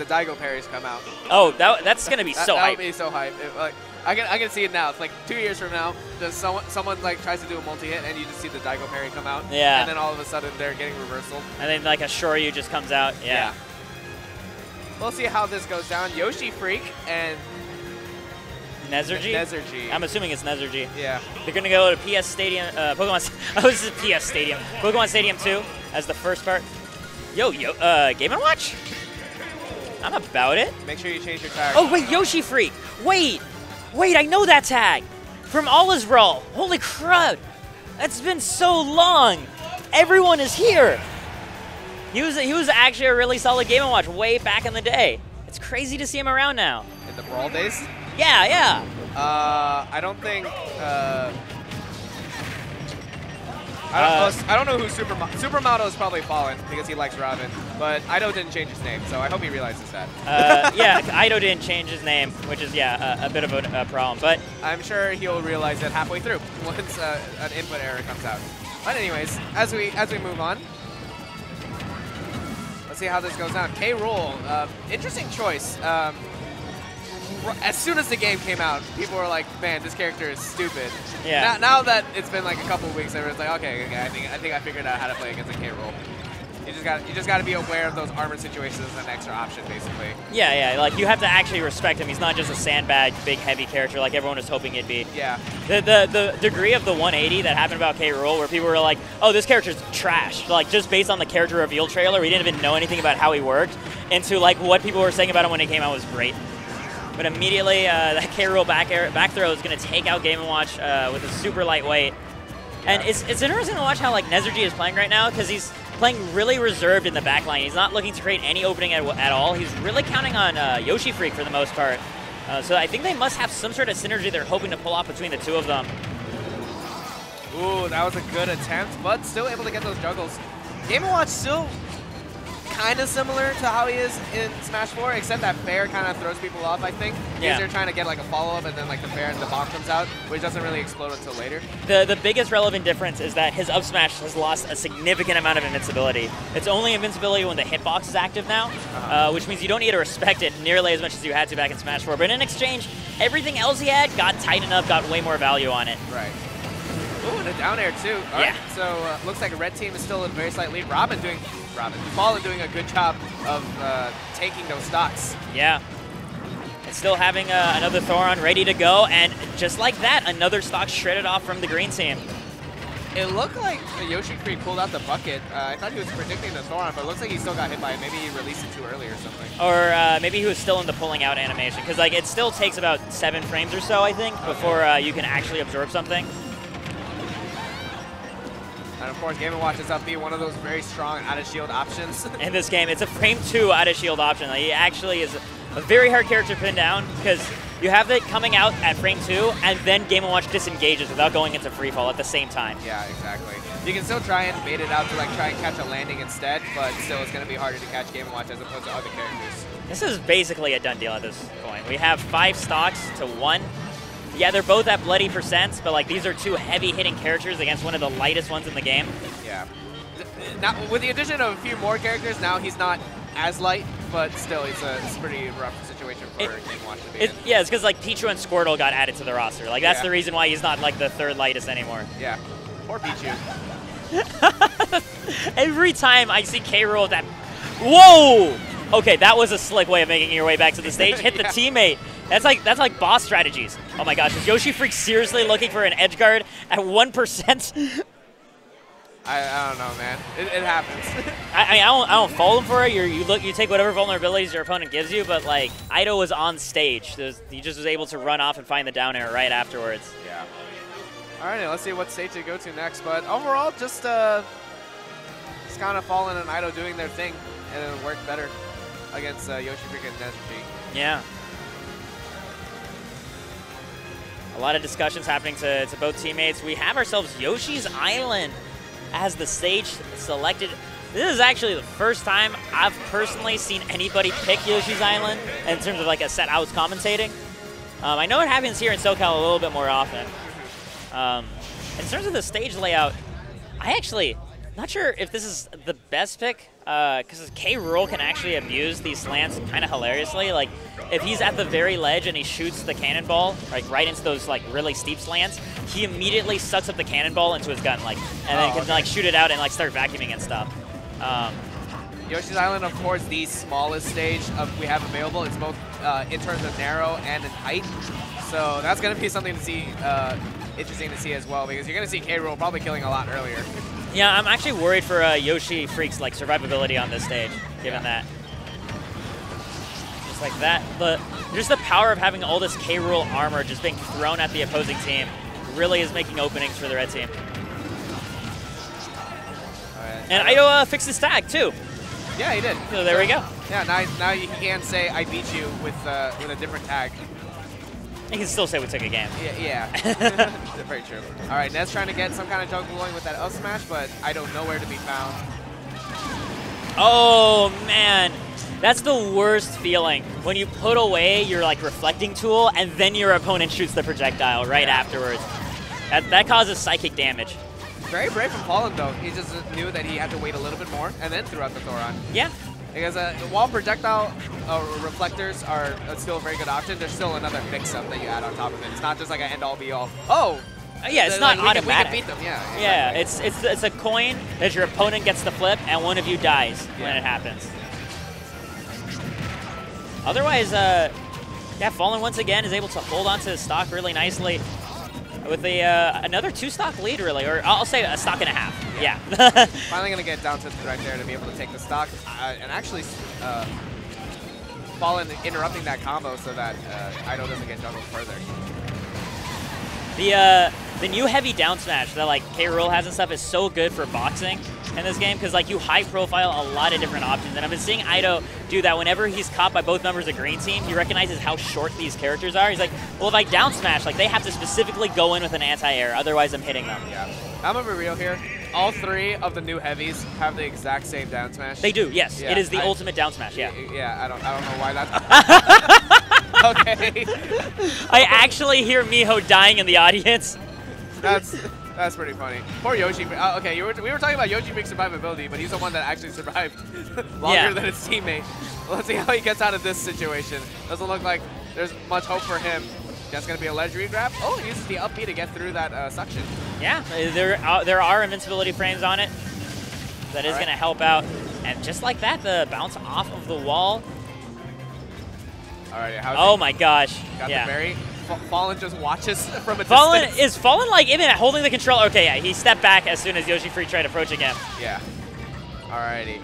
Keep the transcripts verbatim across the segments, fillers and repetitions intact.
the Daigo parries come out. Oh, that, that's gonna be that, so hype. That would be so hype. It, like, I can I can see it now. It's like two years from now, does someone someone like tries to do a multi hit and you just see the Daigo parry come out. Yeah. And then all of a sudden they're getting reversal. And then like a Shoryu just comes out. Yeah. yeah. We'll see how this goes down. Yoshi Freak and Nezergy? Nezergy. I'm assuming it's Nezergy. Yeah. They're going to go to P S Stadium, uh, Pokemon, oh, this is P S Stadium. Pokemon Stadium Two as the first part. Yo, yo, uh, Game and Watch? I'm about it. Make sure you change your tag. Oh, wait, Yoshi Freak. Wait, wait, I know that tag. From Allisbrawl. Holy crud. That's been so long. Everyone is here. He was, he was actually a really solid Game and Watch way back in the day. It's crazy to see him around now. In the Brawl days? Yeah, yeah. Uh, I don't think. Uh, I don't. Uh, know, I don't know who Supermodel. Supermodel is probably Falln because he likes Robin. But Ido didn't change his name, so I hope he realizes that. Uh, yeah, Ido didn't change his name, which is yeah a, a bit of a, a problem. But I'm sure he'll realize it halfway through once uh, an input error comes out. But anyways, as we as we move on, let's see how this goes down. K. Rool, uh, interesting choice. Um, As soon as the game came out, people were like, "Man, this character is stupid." Yeah. Now, now that it's been like a couple of weeks, everyone's like, "Okay, okay, I think I think I figured out how to play against a K. Rool." You just got you just got to be aware of those armor situations as an extra option, basically. Yeah, yeah. Like you have to actually respect him. He's not just a sandbag, big, heavy character like everyone was hoping it'd be. Yeah. The the the degree of the one eighty that happened about K. Rool, where people were like, "Oh, this character's trash." Like just based on the character reveal trailer, we didn't even know anything about how he worked, and to like what people were saying about him when he came out was great. But immediately, uh, that K. Rool back, air, back throw is going to take out Game and Watch uh, with a super lightweight. And it's, it's interesting to watch how like Nezergy is playing right now because he's playing really reserved in the back line. He's not looking to create any opening at, at all. He's really counting on uh, Yoshi Freak for the most part. Uh, so I think they must have some sort of synergy they're hoping to pull off between the two of them. Ooh, that was a good attempt, but still able to get those juggles. Game and Watch still kind of similar to how he is in Smash Four, except that bear kind of throws people off, I think. Because yeah. they're trying to get like a follow-up, and then like the bear and the bomb comes out, which doesn't really explode until later. The the biggest relevant difference is that his up smash has lost a significant amount of invincibility. It's only invincibility when the hitbox is active now, uh-huh. uh, which means you don't need to respect it nearly as much as you had to back in Smash Four. But in exchange, everything else he had got tightened up, got way more value on it. Right. Ooh, and a down air too. All yeah. Right. So uh, looks like red team is still in a very slight lead. Robin doing, Robin, Falln doing a good job of uh, taking those stocks. Yeah. And still having uh, another Thoron ready to go, and just like that, another stock shredded off from the green team. It looked like Yoshi Freak pulled out the bucket. Uh, I thought he was predicting the Thoron, but it looks like he still got hit by it. Maybe he released it too early or something. Or uh, maybe he was still in the pulling out animation, because like it still takes about seven frames or so, I think, okay. before uh, you can actually absorb something. And of course, Game and Watch is up B, one of those very strong out-of-shield options. In this game, it's a frame two out-of-shield option. Like, he actually is a very hard character to pin down because you have it coming out at frame two, and then Game and Watch disengages without going into freefall at the same time. Yeah, exactly. You can still try and bait it out to like try and catch a landing instead, but still it's going to be harder to catch Game and Watch as opposed to other characters. This is basically a done deal at this point. We have five stocks to one. Yeah, they're both at bloody percents, but like these are two heavy-hitting characters against one of the lightest ones in the game. Yeah. Now, with the addition of a few more characters, now he's not as light, but still, it's a, it's a pretty rough situation for it, Game and Watch to be it, in. Yeah, it's because like Pichu and Squirtle got added to the roster. Like that's yeah. the reason why he's not like the third lightest anymore. Yeah. Poor Pichu. Every time I see K. Rool, that. Whoa! Okay, that was a slick way of making your way back to the stage. Hit yeah. the teammate. That's like that's like boss strategies. Oh my gosh, is Yoshi Freak seriously looking for an edge guard at one percent? I, I don't know, man. It, it happens. I, I don't I don't fault him for it. You're, you look you take whatever vulnerabilities your opponent gives you, but like Ido was on stage. So he just was able to run off and find the down air right afterwards. Yeah. All right, let's see what stage they go to next. But overall, just uh, it's kind of Falln and Ido doing their thing, and it worked better against uh, Yoshi Freak and Nezergy. Yeah. A lot of discussions happening to, to both teammates. We have ourselves Yoshi's Island as the stage selected. This is actually the first time I've personally seen anybody pick Yoshi's Island in terms of like a set I was commentating. Um, I know it happens here in SoCal a little bit more often. Um, in terms of the stage layout, I actually, not sure if this is the best pick. Uh, because uh, K. Rool can actually abuse these slants kind of hilariously. Like, if he's at the very ledge and he shoots the cannonball, like, right into those, like, really steep slants, he immediately sucks up the cannonball into his gun, like, and then oh, can, okay. like, shoot it out and, like, start vacuuming and stuff. Um, Yoshi's Island, of course, the smallest stage of we have available. It's both uh, in terms of narrow and in height. So that's going to be something to see, uh, interesting to see as well, because you're going to see K. Rool probably killing a lot earlier. Yeah, I'm actually worried for uh, Yoshi Freak's like survivability on this stage, given yeah. that. Just like that, the just the power of having all this K. Rool armor just being thrown at the opposing team really is making openings for the red team. All right. And Ido uh, fixed his tag too. Yeah, he did. So there so, we go. Yeah, now now you can say I beat you with uh, with a different tag. You can still say we took a game. Yeah, yeah. Very true. All right, Nez trying to get some kind of juggle going with that up smash, but I don't know where to be found. Oh, man. That's the worst feeling. When you put away your like reflecting tool, and then your opponent shoots the projectile right yeah. afterwards. That, that causes psychic damage. Very brave from Falln, though. He just knew that he had to wait a little bit more, and then threw out the Thoron. Yeah. Because uh, while projectile uh, reflectors are uh, still a very good option, there's still another mix-up that you add on top of it. It's not just like an end-all, be-all. Oh! Uh, yeah, it's not like, automatic. We can, we can beat them, yeah. Exactly. Yeah, it's, it's it's a coin that your opponent gets to flip, and one of you dies yeah. when it happens. Otherwise, uh, yeah, Falln once again is able to hold on to his stock really nicely with a, uh, another two-stock lead, really, or I'll say a stock and a half. Yeah. yeah. Finally going to get down to the right there to be able to take the stock. Uh, and actually, uh, Falln interrupting that combo so that uh, Ido doesn't get juggled further. The uh, the new heavy down smash that like K. Rool has and stuff is so good for boxing in this game, because like you high profile a lot of different options. And I've been seeing Ido do that whenever he's caught by both members of Green Team. He recognizes how short these characters are. He's like, well, if I down smash, like they have to specifically go in with an anti-air, otherwise I'm hitting them. Yeah. I'm gonna be real here. All three of the new heavies have the exact same down smash. They do, yes. Yeah, it is the I, ultimate down smash, yeah. Yeah, I don't, I don't know why that's... okay. I actually hear Miho dying in the audience. That's that's pretty funny. Poor Yoshi. Uh, okay, you were, we were talking about Yoshi Freak's survivability, but he's the one that actually survived longer yeah. than his teammate. Well, let's see how he gets out of this situation. Doesn't look like there's much hope for him. That's going to be a ledge regrab. Oh, he uses the up B to get through that uh, suction. Yeah, there are, there are invincibility frames on it. That is right. going to help out. And just like that, the bounce off of the wall. All right, how's Oh, it? my gosh. Got yeah. the berry. Falln just watches from a Falln, distance. Is Falln, like, even holding the controller? Okay, yeah, he stepped back as soon as Yoshi Freak tried approaching him. Yeah. All righty.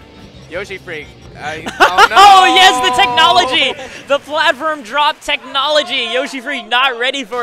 Yoshi Freak. Uh, oh, no. Oh, yes, the technology! The platform drop technology! Yoshi Freak not ready for it.